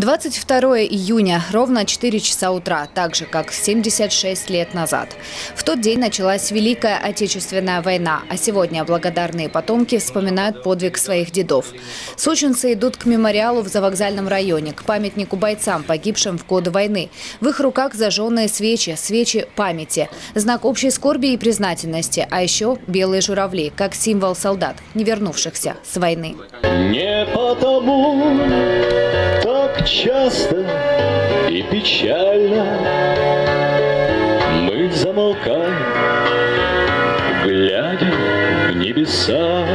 22 июня, ровно 4 часа утра, так же, как 76 лет назад. В тот день началась Великая Отечественная война, а сегодня благодарные потомки вспоминают подвиг своих дедов. Сочинцы идут к мемориалу в Завокзальном районе, к памятнику бойцам, погибшим в годы войны. В их руках зажженные свечи, свечи памяти, знак общей скорби и признательности, а еще белые журавли, как символ солдат, не вернувшихся с войны. Не потому так часто и печально мы замолкаем, глядя в небеса.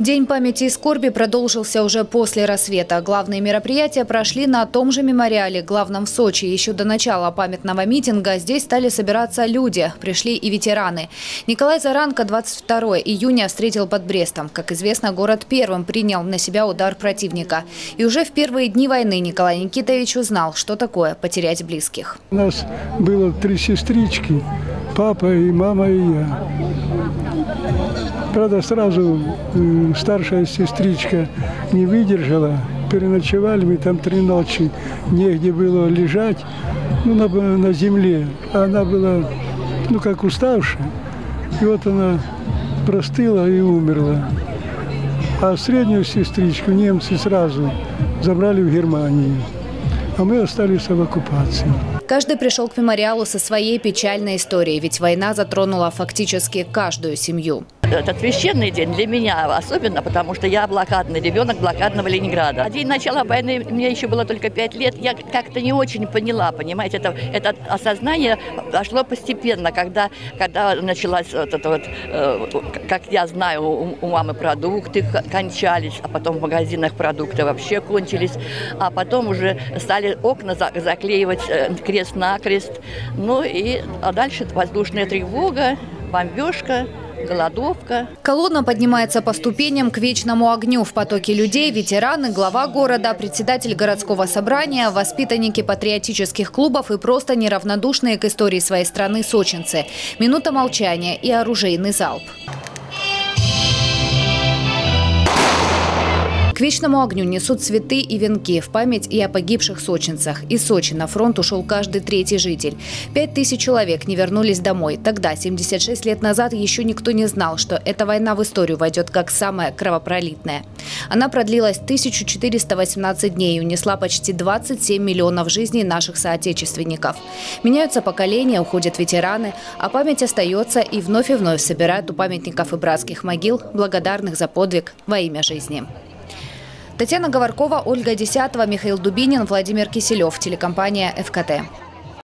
День памяти и скорби продолжился уже после рассвета. Главные мероприятия прошли на том же мемориале, главном в Сочи. Еще до начала памятного митинга здесь стали собираться люди. Пришли и ветераны. Николай Заранка 22 июня встретил под Брестом. Как известно, город первым принял на себя удар противника. И уже в первые дни войны Николай Никитович узнал, что такое потерять близких. У нас было 3 сестрички, папа и мама и я. Правда, сразу старшая сестричка не выдержала. Переночевали мы там 3 ночи. Негде было лежать, ну, на земле. Она была, ну, как уставшая. И вот она простыла и умерла. А среднюю сестричку немцы сразу забрали в Германию. А мы остались в оккупации. Каждый пришел к мемориалу со своей печальной историей, ведь война затронула фактически каждую семью. Этот священный день для меня особенно, потому что я блокадный ребенок блокадного Ленинграда. День начала войны, мне еще было только 5 лет, я как-то не очень поняла, понимаете, это осознание пошло постепенно, когда началась, как я знаю, у мамы продукты кончались, а потом в магазинах продукты вообще кончились, а потом уже стали окна заклеивать крест-накрест, а дальше воздушная тревога, бомбежка. Голодовка. Колонна поднимается по ступеням к вечному огню. В потоке людей ветераны, глава города, председатель городского собрания, воспитанники патриотических клубов и просто неравнодушные к истории своей страны сочинцы. Минута молчания и оружейный залп. К вечному огню несут цветы и венки в память и о погибших сочинцах. Из Сочи на фронт ушел каждый 3-й житель. 5000 человек не вернулись домой. Тогда, 76 лет назад, еще никто не знал, что эта война в историю войдет как самая кровопролитная. Она продлилась 1418 дней и унесла почти 27 миллионов жизней наших соотечественников. Меняются поколения, уходят ветераны, а память остается и вновь собирают у памятников и братских могил, благодарных за подвиг во имя жизни. Татьяна Гаваркова, Ольга Десятова, Михаил Дубинин, Владимир Киселёв, телекомпания ФКТ.